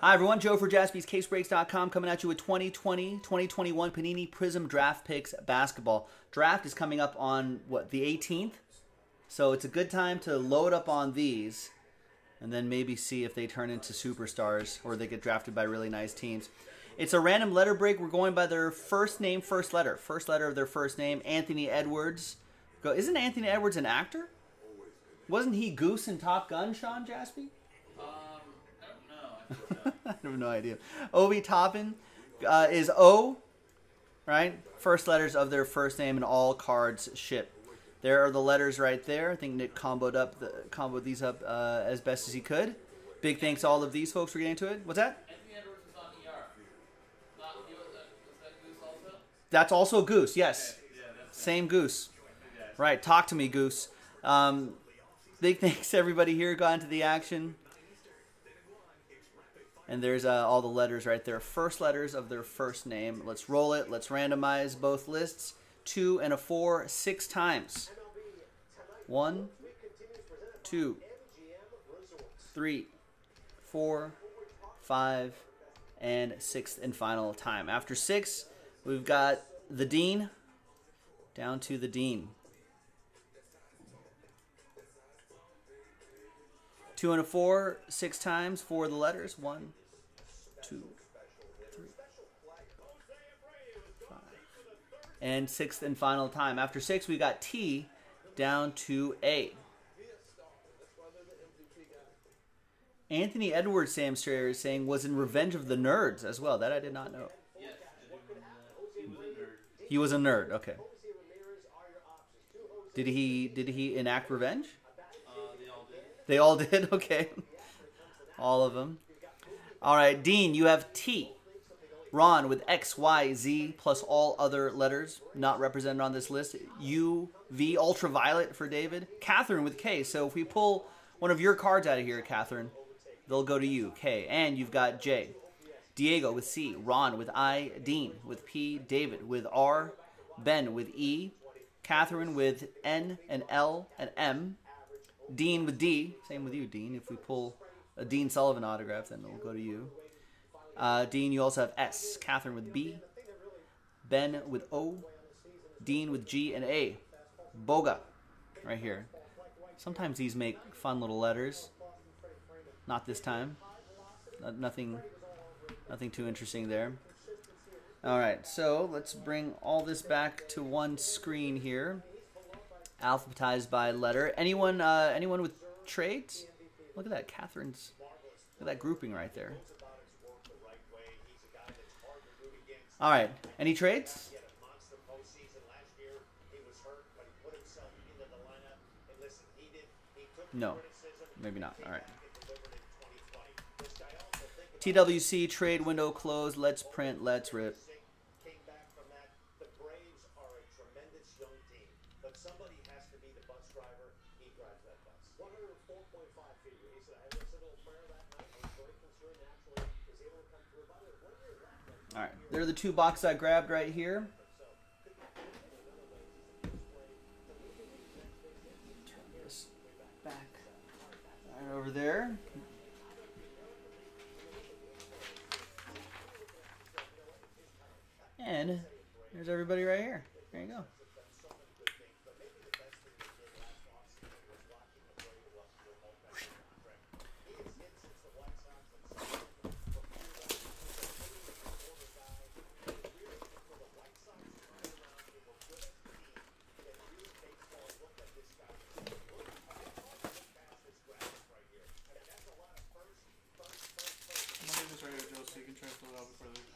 Hi everyone, Joe for Jaspy's Casebreaks.com coming at you with 2020-2021 Panini Prism Draft Picks Basketball. Draft is coming up on, what, the 18th? So it's a good time to load up on these and then maybe see if they turn into superstars or they get drafted by really nice teams. It's a random letter break. We're going by their first name, first letter. First letter of their first name, Anthony Edwards. Isn't Anthony Edwards an actor? Wasn't he Goose in Top Gun, Sean Jaspy? I have no idea. Obi Toppin is O, right? First letters of their first name and all cards ship. There are the letters right there. I think Nick comboed these up as best as he could. Big thanks to all of these folks for getting to it. What's that? Anthony Edwards was on ER. Was that Goose also? That's also Goose, yes. Okay. Yeah, that's same Goose. Right, talk to me, Goose. Big thanks to everybody here who got into the action. And there's all the letters right there. First letters of their first name. Let's roll it. Let's randomize both lists. 2 and a 4, 6 times. 1, 2, 3, 4, 5, and 6th and final time. After 6, we've got the Dean. Down to the Dean. 2 and a 4, 6 times for the letters. 1, 2, 3, 5. And 6th and final time. After 6, we got T down to A. Anthony Edwards, Sam Strayer is saying, was in Revenge of the Nerds as well. That I did not know. He was a nerd. Okay. Did he enact revenge? They all did? Okay. All of them. All right, Dean, you have T. Ron with X, Y, Z, plus all other letters not represented on this list. U, V, ultraviolet for David. Catherine with K. So if we pull one of your cards out of here, Catherine, they'll go to you, K. And you've got J. Diego with C. Ron with I. Dean with P. David with R. Ben with E. Catherine with N and L and M. Dean with D. Same with you, Dean. If we pull a Dean Sullivan autograph, then it'll go to you. Dean, you also have S. Catherine with B. Ben with O. Dean with G and A. Boga. Right here. Sometimes these make fun little letters. Not this time. Nothing too interesting there. All right, so let's bring all this back to one screen here. Alphabetized by letter. Anyone with trades? Look at that, Catherine's. Look at that grouping right there. All right. Any trades? No. Maybe not. All right. TWC trade window closed. Let's print. Let's rip. All right, there are the two boxes I grabbed right here. Turn this back right over there. And there's everybody right here. There you go.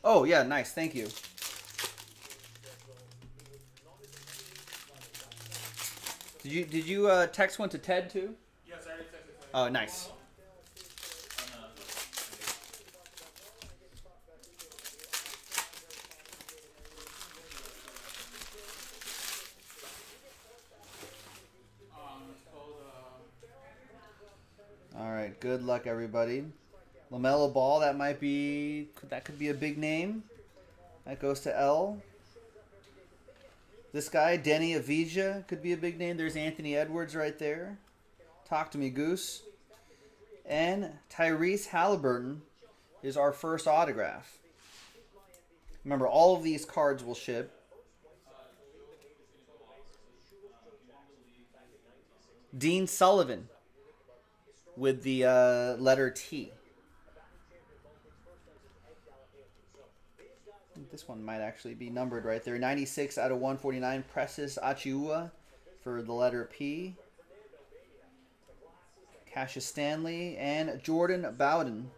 Oh, yeah, nice. Thank you. Did you text one to Ted, too? Yes, I already texted Ted. Oh, nice. All right, good luck, everybody. LaMelo Ball, that could be a big name. That goes to L. This guy, Deni Avdija, could be a big name. There's Anthony Edwards right there. Talk to me, Goose. And Tyrese Halliburton is our first autograph. Remember, all of these cards will ship. Dean Sullivan with the letter T. I think this one might actually be numbered right there. 96 out of 149, Precious Achiuwa for the letter P. Cassius Stanley and Jordan Bowden,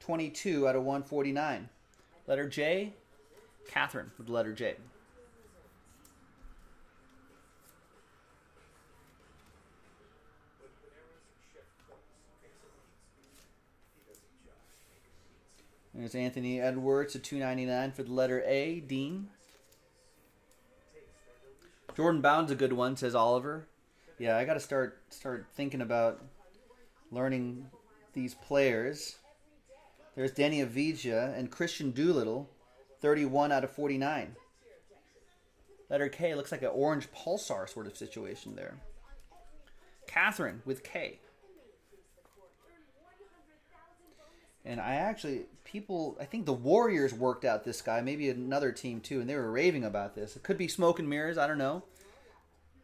22 out of 149. Letter J, Catherine with the letter J. There's Anthony Edwards at 299 for the letter A, Dean. Jordan Bowden's a good one, says Oliver. Yeah, I got to start thinking about learning these players. There's Deni Avdija and Christian Doolittle, 31 out of 49. Letter K, looks like an orange pulsar sort of situation there. Catherine with K. And I actually, I think the Warriors worked out this guy, maybe another team too, and they were raving about this. It could be smoke and mirrors, I don't know.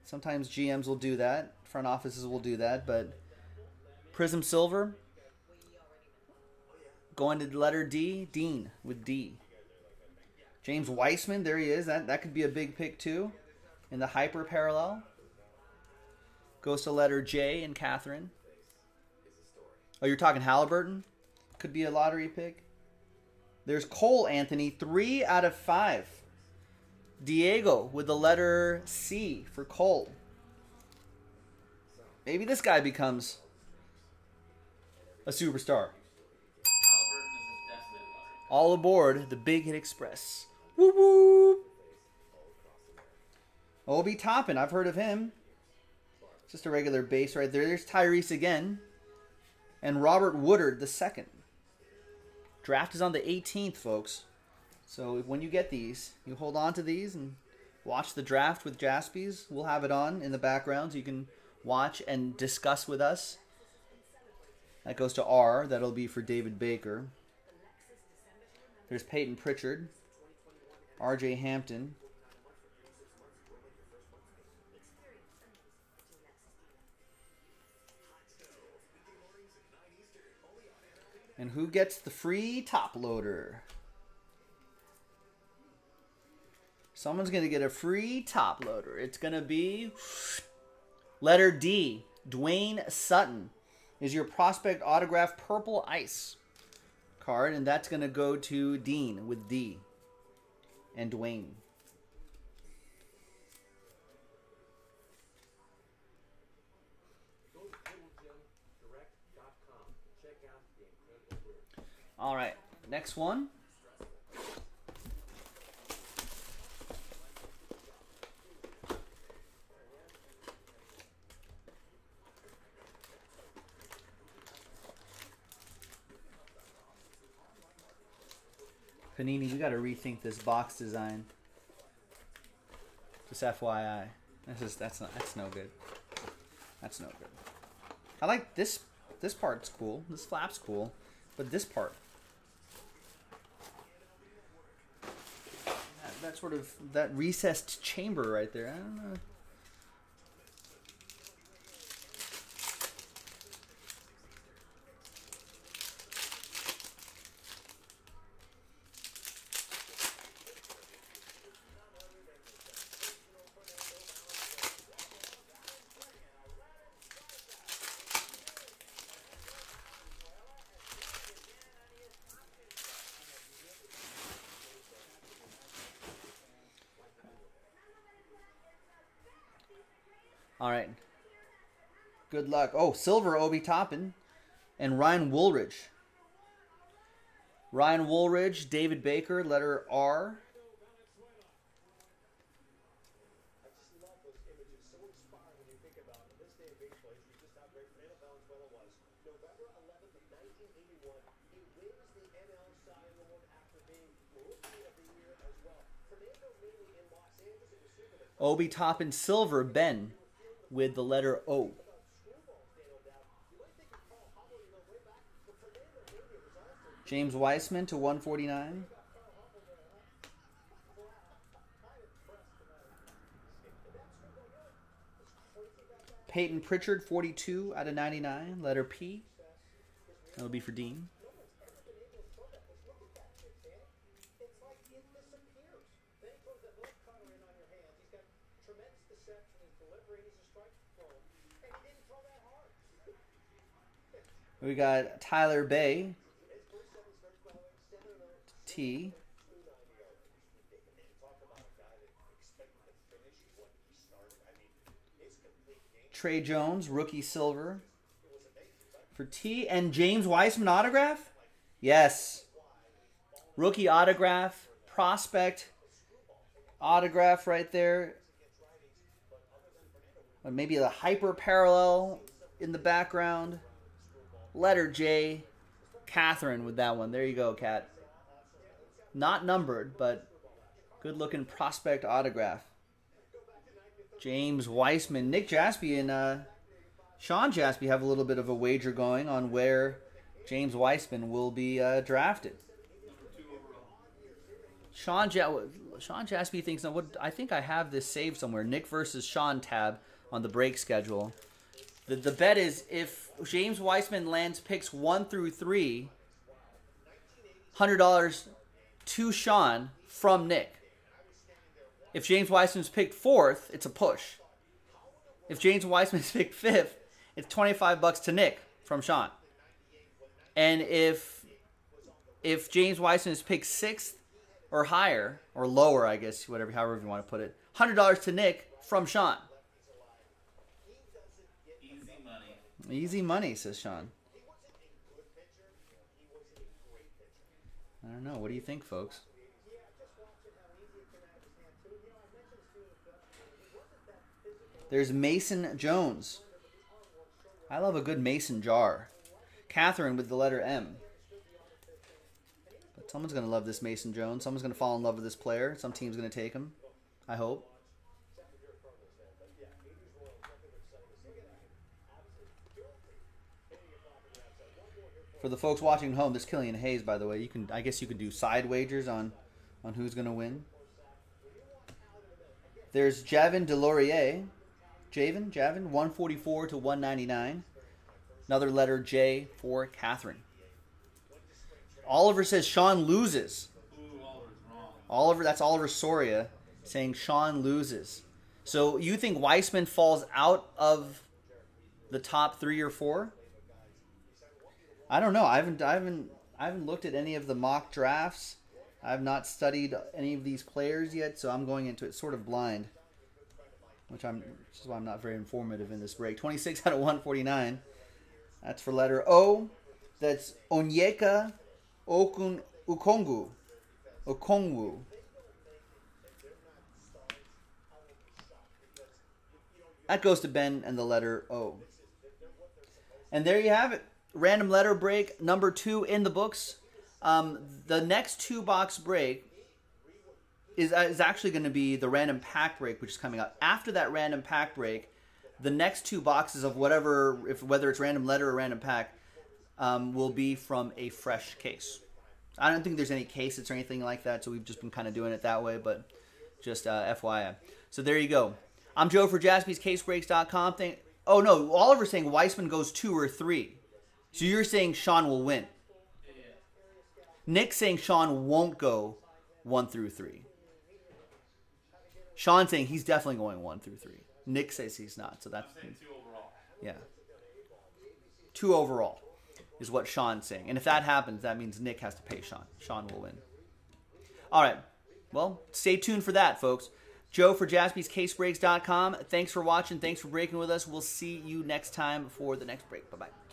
Sometimes GMs will do that, front offices will do that, but Prism Silver, going to letter D, Dean with D. James Wiseman, there he is, that could be a big pick too, in the hyper parallel. Goes to letter J and Catherine. Oh, you're talking Halliburton? Could be a lottery pick. There's Cole Anthony, 3 out of 5. Diego with the letter C for Cole. Maybe this guy becomes a superstar. All aboard the Big Hit Express. Woo woo. Obi Toppin, I've heard of him. Just a regular base right there. There's Tyrese again, and Robert Woodard the second. Draft is on the 18th, folks. So when you get these, you hold on to these and watch the draft with Jaspy's. We'll have it on in the background so you can watch and discuss with us. That goes to R. That'll be for David Baker. There's Peyton Pritchard. RJ Hampton. And who gets the free top loader? Someone's going to get a free top loader. It's going to be letter D. Dwayne Sutton is your prospect autograph purple ice card. And that's going to go to Dean with D and Dwayne. All right, next one. Panini, you got to rethink this box design. Just FYI, that's no good. That's no good. I like this. This part's cool. This flap's cool, but this part. That sort of, that recessed chamber right there. I don't know. All right. Good luck. Oh, silver Obi Toppin and Ryan Woolridge. Ryan Woolridge, David Baker, letter R. Obi Toppin, silver Ben, with the letter O. James Wiseman to 149. Peyton Pritchard, 42 out of 99. Letter P. That'll be for Dean. We got Tyler Bay. T. Trey Jones, rookie silver for T, and James Wiseman autograph? Yes. Rookie autograph, prospect autograph right there. Or maybe the hyper parallel in the background. Letter J, Catherine with that one. There you go, Cat. Not numbered, but good looking prospect autograph. James Wiseman. Nick Jaspy and Sean Jaspy have a little bit of a wager going on where James Wiseman will be drafted. Sean Jaspy thinks, I think I have this saved somewhere. Nick versus Sean tab on the break schedule. The bet is if James Wiseman lands picks 1 through 3, $100 to Sean from Nick. If James Wiseman's picked 4th, it's a push. If James Wiseman's picked 5th, it's $25 to Nick from Sean. And if James Wiseman's picked 6th or higher, or lower, I guess, whatever, however you want to put it, $100 to Nick from Sean. Easy money, says Sean. I don't know. What do you think, folks? There's Mason Jones. I love a good Mason jar. Catherine with the letter M. But someone's going to love this Mason Jones. Someone's going to fall in love with this player. Some team's going to take him, I hope. For the folks watching at home, there's Killian Hayes, by the way. You can, I guess you can do side wagers on who's going to win. There's Javin Delorier. Javin, 144 to 199. Another letter J for Catherine. Oliver says Sean loses. Oliver, that's Oliver Soria saying Sean loses. So you think Weissman falls out of the top 3 or 4? I don't know. I haven't looked at any of the mock drafts. I've not studied any of these players yet, so I'm going into it sort of blind. Which is why I'm not very informative in this break. 26 out of 149. That's for letter O. That's Onyeka Okongwu. That goes to Ben and the letter O. And there you have it. Random letter break number 2 in the books. The next 2-box break is actually going to be the random pack break, which is coming up. After that random pack break, the next 2 boxes of whatever, whether it's random letter or random pack, will be from a fresh case. I don't think there's any cases or anything like that, so we've just been kind of doing it that way, but just FYI. So there you go. I'm Joe for Jaspy's Casebreaks.com. Oh, no, Oliver's saying Weissman goes 2 or 3. So you're saying Sean will win. Nick's saying Sean won't go 1 through 3. Sean's saying he's definitely going 1 through 3. Nick says he's not, so that's... I'm saying 2 overall. Yeah. 2 overall is what Sean's saying. And if that happens, that means Nick has to pay Sean. Sean will win. All right. Well, stay tuned for that, folks. Joe for JaspysCaseBreaks.com. Thanks for watching. Thanks for breaking with us. We'll see you next time for the next break. Bye-bye.